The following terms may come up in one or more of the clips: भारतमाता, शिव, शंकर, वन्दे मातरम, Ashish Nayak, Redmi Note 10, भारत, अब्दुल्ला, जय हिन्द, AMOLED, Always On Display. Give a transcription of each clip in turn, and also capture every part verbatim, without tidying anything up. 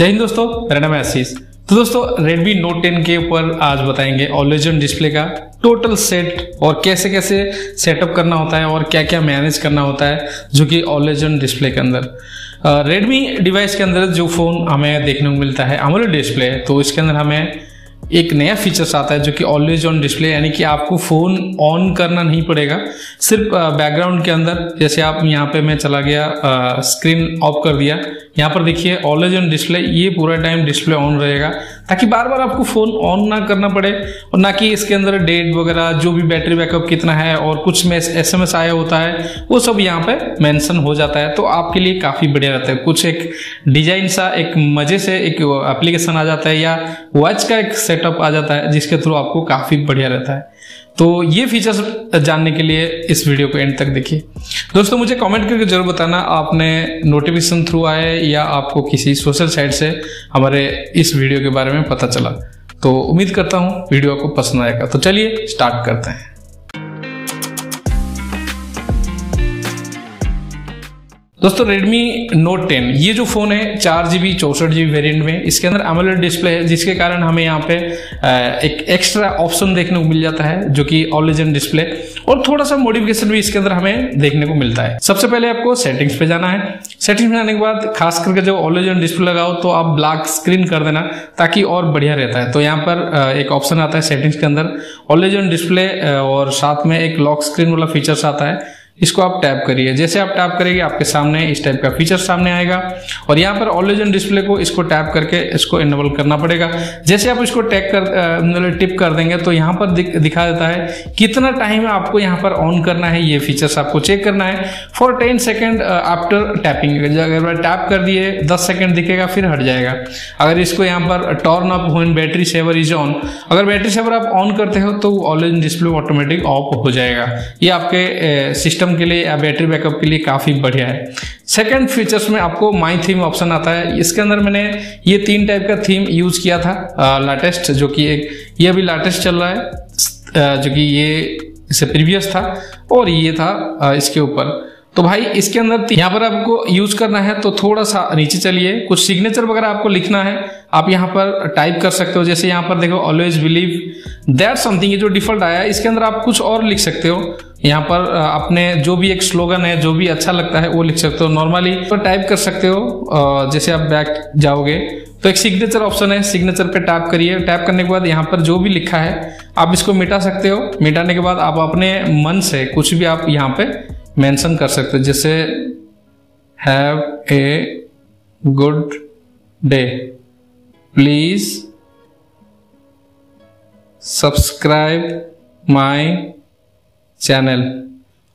जय हिंद दोस्तों, मेरा नाम है आशीष। तो दोस्तों Redmi Note टेन के ऊपर आज बताएंगे ओलेजन डिस्प्ले का टोटल सेट और कैसे कैसे सेटअप करना होता है और क्या क्या मैनेज करना होता है जो कि ओलेजन डिस्प्ले के अंदर Redmi डिवाइस के अंदर जो फ़ोन हमें देखने को मिलता है AMOLED डिस्प्ले, तो इसके अंदर हमें एक नया फीचर्स आता है जो कि ऑलवेज ऑन डिस्प्ले, यानी कि आपको फ़ोन ऑन करना नहीं पड़ेगा, सिर्फ बैकग्राउंड के अंदर जैसे आप यहाँ पे मैं चला गया आ, स्क्रीन ऑफ कर दिया, यहाँ पर देखिए ऑलवेज ऑन डिस्प्ले, ये पूरा टाइम डिस्प्ले ऑन रहेगा ताकि बार बार आपको फ़ोन ऑन ना करना पड़े और ना कि इसके अंदर डेट वगैरह जो भी बैटरी बैकअप कितना है और कुछ में एस एम एस आया होता है वो सब यहाँ पर मेंशन हो जाता है, तो आपके लिए काफ़ी बढ़िया रहता है। कुछ एक डिजाइन सा एक मज़े से एक एप्लीकेशन आ जाता है या वॉच का एक सेटअप आ जाता है जिसके थ्रू आपको काफ़ी बढ़िया रहता है। तो ये फीचर्स जानने के लिए इस वीडियो को एंड तक देखिए। दोस्तों मुझे कमेंट करके जरूर बताना आपने नोटिफिकेशन थ्रू आए या आपको किसी सोशल साइट से हमारे इस वीडियो के बारे में पता चला। तो उम्मीद करता हूँ वीडियो आपको पसंद आएगा। तो चलिए स्टार्ट करते हैं। दोस्तों Redmi Note टेन ये जो फ़ोन है चार जी बी चौसठ जी बी वेरियंट में, इसके अंदर AMOLED डिस्प्ले है जिसके कारण हमें यहाँ पे एक एक्स्ट्रा ऑप्शन देखने को मिल जाता है जो कि ऑलेजन डिस्प्ले, और थोड़ा सा मॉडिफिकेशन भी इसके अंदर हमें देखने को मिलता है। सबसे पहले आपको सेटिंग्स पे जाना है। सेटिंग्स में जाने के बाद खास करके जब ऑलेजन डिस्प्ले लगाओ तो आप ब्लैक स्क्रीन कर देना ताकि और बढ़िया रहता है। तो यहाँ पर एक ऑप्शन आता है सेटिंग्स के अंदर ऑलेजन डिस्प्ले और साथ में एक लॉक स्क्रीन वाला फीचर्स आता है, इसको आप टैप करिए। जैसे आप टैप करेंगे आपके सामने इस टाइप का फीचर सामने आएगा और यहाँ पर ऑलवेज ऑन डिस्प्ले को इसको टैप करके इसको इनेबल करना पड़ेगा। जैसे आप इसको टैप कर टिप कर देंगे तो यहाँ पर दिख, दिखा देता है कितना टाइम आपको यहाँ पर ऑन करना है, ये फीचर्स आपको चेक करना है for ten second after tapping. अगर टैप कर दिए दस सेकेंड दिखेगा फिर हट जाएगा। अगर इसको यहाँ पर टर्न ऑफ होन बैटरी सेवर इज ऑन, अगर बैटरी सेवर आप ऑन करते हो तो always on display automatic off हो जाएगा। ये आपके सिस्टम के लिए या बैटरी बैकअप के लिए काफी बढ़िया है। सेकंड फीचर्स में आपको माय थीम ऑप्शन आता है। इसके अंदर मैंने ये तीन टाइप का थीम यूज किया था लेटेस्ट, जो कि एक ये अभी लेटेस्ट चल रहा है, जो कि ये इससे प्रीवियस था और ये था आ, इसके ऊपर। तो भाई इसके अंदर यहाँ पर आपको यूज करना है तो थोड़ा सा नीचे चलिए, कुछ सिग्नेचर वगैरह आपको लिखना है, आप यहाँ पर टाइप कर सकते हो। जैसे यहाँ पर देखो ऑलवेज बिलीव दैट समथिंग, ये जो डिफॉल्ट आया है इसके अंदर आप कुछ और लिख सकते हो। यहाँ पर अपने जो भी एक स्लोगन है जो भी अच्छा लगता है वो लिख सकते हो, नॉर्मली तो टाइप कर सकते हो। जैसे आप बैक जाओगे तो एक सिग्नेचर ऑप्शन है, सिग्नेचर पे टैप करिए। टैप करने के बाद यहाँ पर जो भी लिखा है आप इसको मिटा सकते हो। मिटाने के बाद आप अपने मन से कुछ भी आप यहाँ पे मेंशन कर सकते हो, जैसे have a good day, please subscribe my channel.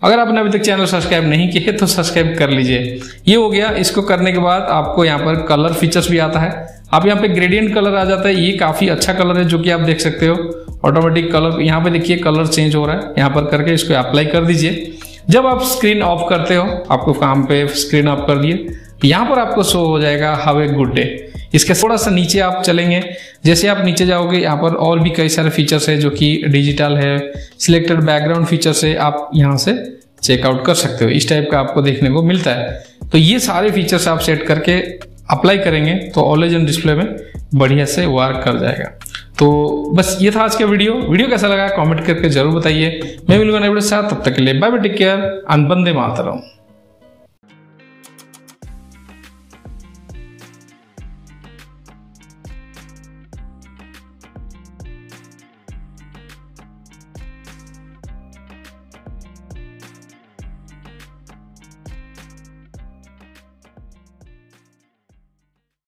अगर आपने अभी तक चैनल सब्सक्राइब नहीं किए तो सब्सक्राइब कर लीजिए। ये हो गया। इसको करने के बाद आपको यहाँ पर कलर फीचर्स भी आता है। आप यहाँ पे ग्रेडियंट कलर आ जाता है, ये काफ़ी अच्छा कलर है जो कि आप देख सकते हो। ऑटोमेटिक कलर यहाँ पे देखिए कलर चेंज हो रहा है, यहाँ पर करके इसको अप्लाई कर दीजिए। जब आप स्क्रीन ऑफ करते हो, आपको काम पे स्क्रीन ऑफ कर दिए, यहाँ पर आपको शो हो जाएगा हैव ए गुड डे। इसके थोड़ा सा नीचे आप चलेंगे, जैसे आप नीचे जाओगे यहाँ पर और भी कई सारे फीचर्स है जो कि डिजिटल है, सिलेक्टेड बैकग्राउंड फीचर्स है, आप यहाँ से चेकआउट कर सकते हो। इस टाइप का आपको देखने को मिलता है। तो ये सारे फीचर्स आप सेट करके अप्लाई करेंगे तो ऑलवेज ऑन डिस्प्ले में बढ़िया से वर्क कर जाएगा। तो बस ये था आज का वीडियो। वीडियो कैसा लगा कमेंट करके जरूर बताइए। मैं मिलूंगा नए वीडियो के साथ, तब तक के लिए bye bye, take care and Vande Mataram.